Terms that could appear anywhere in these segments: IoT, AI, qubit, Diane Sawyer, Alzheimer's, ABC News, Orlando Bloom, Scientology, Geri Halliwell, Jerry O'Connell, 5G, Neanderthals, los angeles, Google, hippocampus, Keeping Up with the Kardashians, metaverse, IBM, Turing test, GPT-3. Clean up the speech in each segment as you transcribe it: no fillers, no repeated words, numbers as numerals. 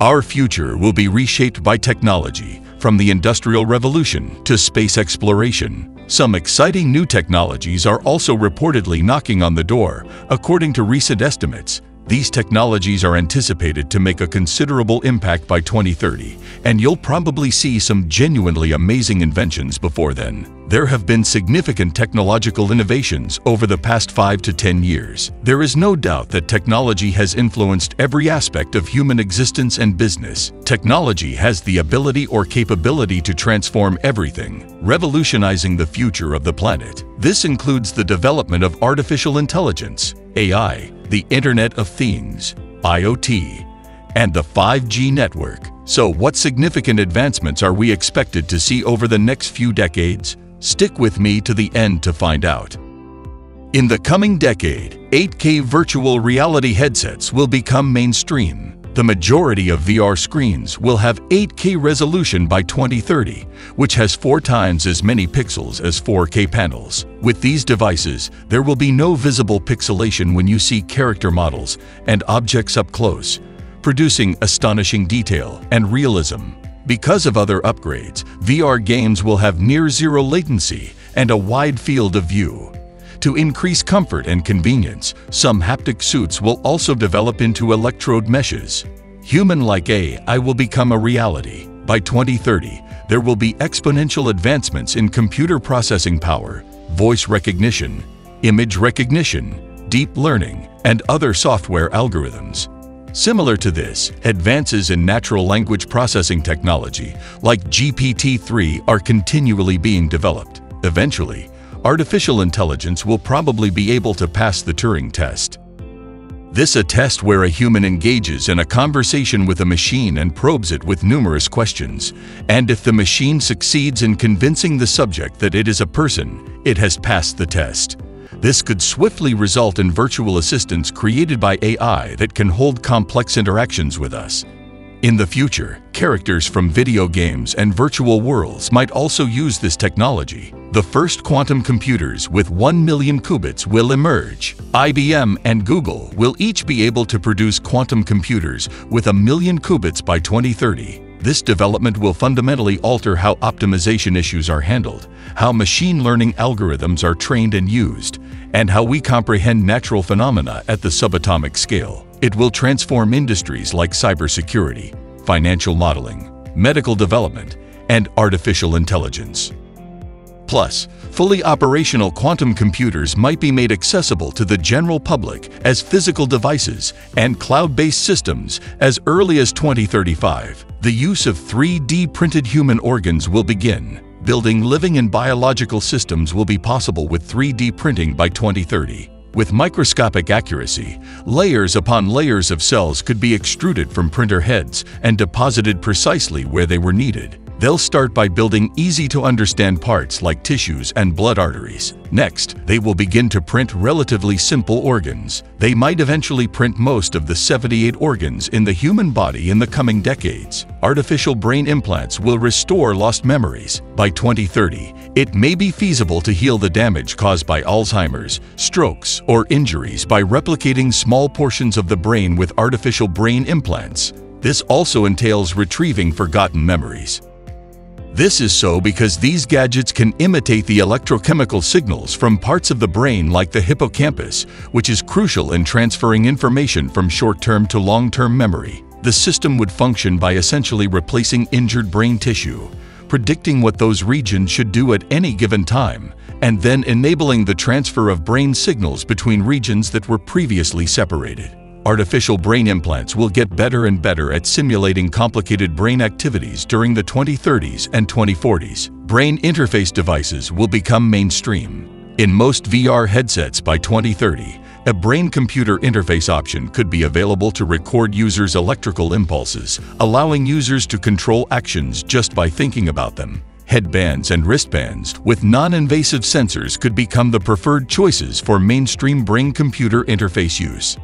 Our future will be reshaped by technology, from the Industrial Revolution to space exploration. Some exciting new technologies are also reportedly knocking on the door. According to recent estimates, these technologies are anticipated to make a considerable impact by 2030, and you'll probably see some genuinely amazing inventions before then. There have been significant technological innovations over the past 5 to 10 years. There is no doubt that technology has influenced every aspect of human existence and business. Technology has the ability or capability to transform everything, revolutionizing the future of the planet. This includes the development of artificial intelligence, AI, the Internet of Things, IoT, and the 5G network. So what significant advancements are we expected to see over the next few decades? Stick with me to the end to find out. In the coming decade, 8K virtual reality headsets will become mainstream. The majority of VR screens will have 8K resolution by 2030, which has 4 times as many pixels as 4K panels. With these devices, there will be no visible pixelation when you see character models and objects up close, producing astonishing detail and realism. Because of other upgrades, VR games will have near-zero latency and a wide field of view. To increase comfort and convenience, some haptic suits will also develop into electrode meshes. Human-like AI will become a reality. By 2030, there will be exponential advancements in computer processing power, voice recognition, image recognition, deep learning, and other software algorithms. Similar to this, advances in natural language processing technology, like GPT-3, are continually being developed. Eventually, artificial intelligence will probably be able to pass the Turing test. This is a test where a human engages in a conversation with a machine and probes it with numerous questions, and if the machine succeeds in convincing the subject that it is a person, it has passed the test. This could swiftly result in virtual assistants created by AI that can hold complex interactions with us. In the future, characters from video games and virtual worlds might also use this technology. The first quantum computers with 1 million qubits will emerge. IBM and Google will each be able to produce quantum computers with 1 million qubits by 2030. This development will fundamentally alter how optimization issues are handled, how machine learning algorithms are trained and used, and how we comprehend natural phenomena at the subatomic scale. It will transform industries like cybersecurity, financial modeling, medical development, and artificial intelligence. Plus, fully operational quantum computers might be made accessible to the general public as physical devices and cloud-based systems as early as 2035. The use of 3D printed human organs will begin. Building living and biological systems will be possible with 3D printing by 2030. With microscopic accuracy, layers upon layers of cells could be extruded from printer heads and deposited precisely where they were needed. They'll start by building easy-to-understand parts like tissues and blood arteries. Next, they will begin to print relatively simple organs. They might eventually print most of the 78 organs in the human body in the coming decades. Artificial brain implants will restore lost memories. By 2030, it may be feasible to heal the damage caused by Alzheimer's, strokes, or injuries by replicating small portions of the brain with artificial brain implants. This also entails retrieving forgotten memories. This is so because these gadgets can imitate the electrochemical signals from parts of the brain like the hippocampus, which is crucial in transferring information from short-term to long-term memory. The system would function by essentially replacing injured brain tissue, predicting what those regions should do at any given time, and then enabling the transfer of brain signals between regions that were previously separated. Artificial brain implants will get better and better at simulating complicated brain activities during the 2030s and 2040s. Brain interface devices will become mainstream. In most VR headsets by 2030, a brain-computer interface option could be available to record users' electrical impulses, allowing users to control actions just by thinking about them. Headbands and wristbands with non-invasive sensors could become the preferred choices for mainstream brain-computer interface use.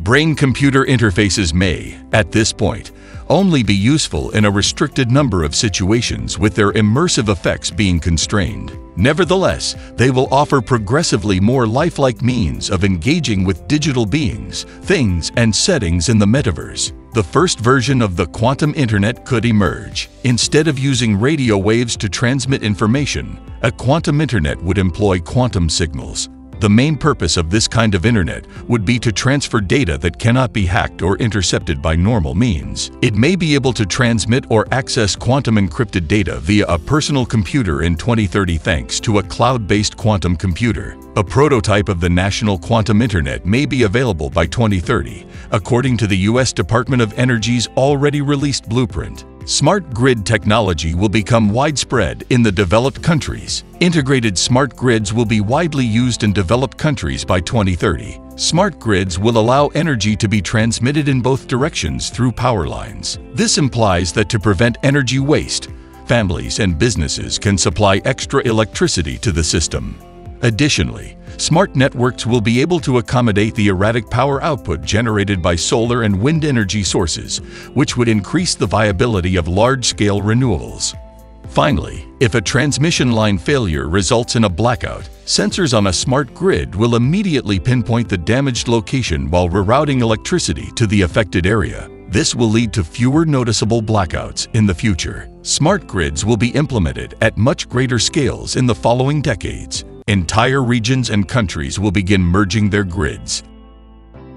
Brain-computer interfaces may, at this point, only be useful in a restricted number of situations with their immersive effects being constrained. Nevertheless, they will offer progressively more lifelike means of engaging with digital beings, things, and settings in the metaverse. the first version of the quantum internet could emerge. Instead of using radio waves to transmit information, a quantum internet would employ quantum signals. The main purpose of this kind of internet would be to transfer data that cannot be hacked or intercepted by normal means. It may be able to transmit or access quantum encrypted data via a personal computer in 2030 thanks to a cloud-based quantum computer. A prototype of the national quantum internet may be available by 2030, according to the U.S. Department of Energy's already released blueprint. Smart grid technology will become widespread in the developed countries. Integrated smart grids will be widely used in developed countries by 2030. Smart grids will allow energy to be transmitted in both directions through power lines. This implies that to prevent energy waste, families and businesses can supply extra electricity to the system. Additionally, smart networks will be able to accommodate the erratic power output generated by solar and wind energy sources, which would increase the viability of large-scale renewables. Finally, if a transmission line failure results in a blackout, sensors on a smart grid will immediately pinpoint the damaged location while rerouting electricity to the affected area. This will lead to fewer noticeable blackouts in the future. Smart grids will be implemented at much greater scales in the following decades. Entire regions and countries will begin merging their grids.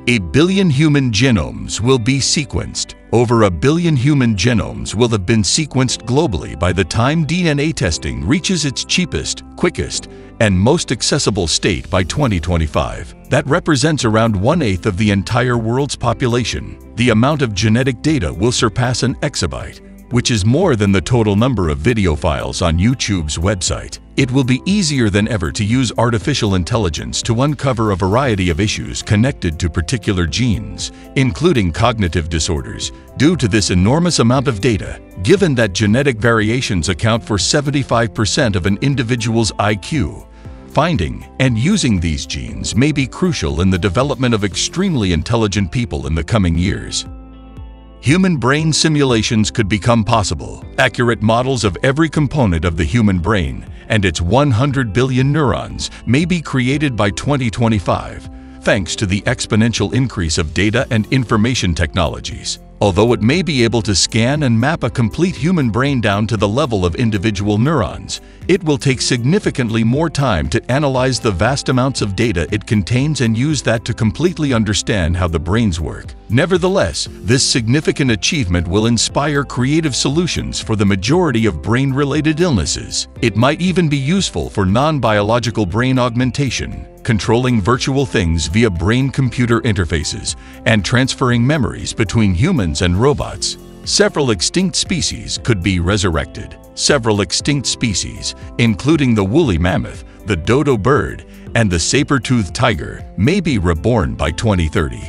1 billion human genomes will be sequenced. Over 1 billion human genomes will have been sequenced globally by the time DNA testing reaches its cheapest, quickest, and most accessible state by 2025. That represents around 1/8 of the entire world's population. The amount of genetic data will surpass an exabyte, which is more than the total number of video files on YouTube's website. It will be easier than ever to use artificial intelligence to uncover a variety of issues connected to particular genes, including cognitive disorders, due to this enormous amount of data. Given that genetic variations account for 75% of an individual's IQ, finding and using these genes may be crucial in the development of extremely intelligent people in the coming years. Human brain simulations could become possible. Accurate models of every component of the human brain and its 100 billion neurons may be created by 2025, thanks to the exponential increase of data and information technologies. Although it may be able to scan and map a complete human brain down to the level of individual neurons, it will take significantly more time to analyze the vast amounts of data it contains and use that to completely understand how the brains work. Nevertheless, this significant achievement will inspire creative solutions for the majority of brain-related illnesses. It might even be useful for non-biological brain augmentation, controlling virtual things via brain-computer interfaces, and transferring memories between humans and robots. Several extinct species could be resurrected. Several extinct species, including the woolly mammoth, the dodo bird, and the saber-toothed tiger, may be reborn by 2030.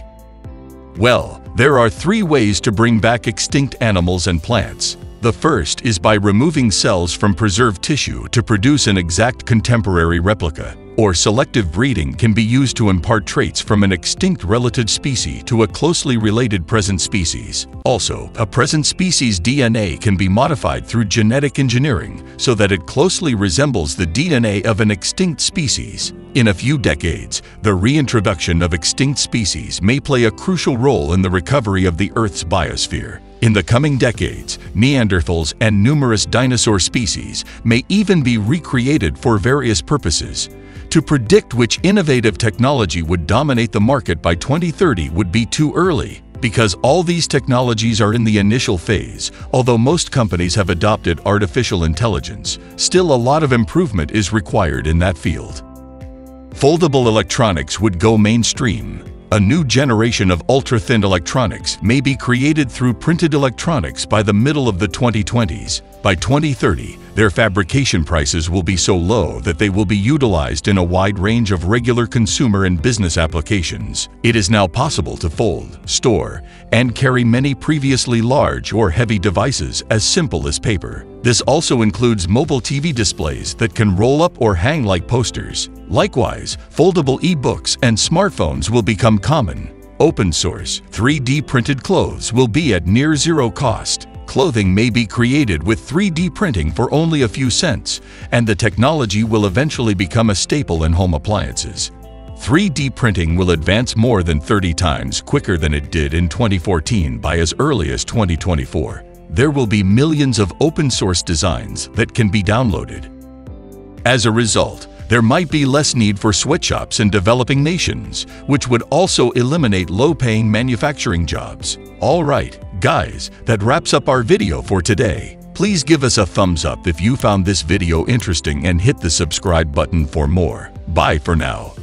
Well, there are three ways to bring back extinct animals and plants. The first is by removing cells from preserved tissue to produce an exact contemporary replica, or selective breeding can be used to impart traits from an extinct relative species to a closely related present species. Also, a present species' DNA can be modified through genetic engineering so that it closely resembles the DNA of an extinct species. In a few decades, the reintroduction of extinct species may play a crucial role in the recovery of the Earth's biosphere. In the coming decades, Neanderthals and numerous dinosaur species may even be recreated for various purposes. To predict which innovative technology would dominate the market by 2030 would be too early, because all these technologies are in the initial phase. Although most companies have adopted artificial intelligence, still a lot of improvement is required in that field. Foldable electronics would go mainstream. A new generation of ultra-thin electronics may be created through printed electronics by the middle of the 2020s. By 2030, their fabrication prices will be so low that they will be utilized in a wide range of regular consumer and business applications. It is now possible to fold, store, and carry many previously large or heavy devices as simple as paper. This also includes mobile TV displays that can roll up or hang like posters. Likewise, foldable e-books and smartphones will become common. Open source, 3D printed clothes will be at near zero cost. Clothing may be created with 3D printing for only a few cents, and the technology will eventually become a staple in home appliances. 3D printing will advance more than 30 times quicker than it did in 2014 by as early as 2024. There will be millions of open-source designs that can be downloaded. As a result, there might be less need for sweatshops in developing nations, which would also eliminate low-paying manufacturing jobs. All right, guys, that wraps up our video for today. Please give us a thumbs up if you found this video interesting and hit the subscribe button for more. Bye for now.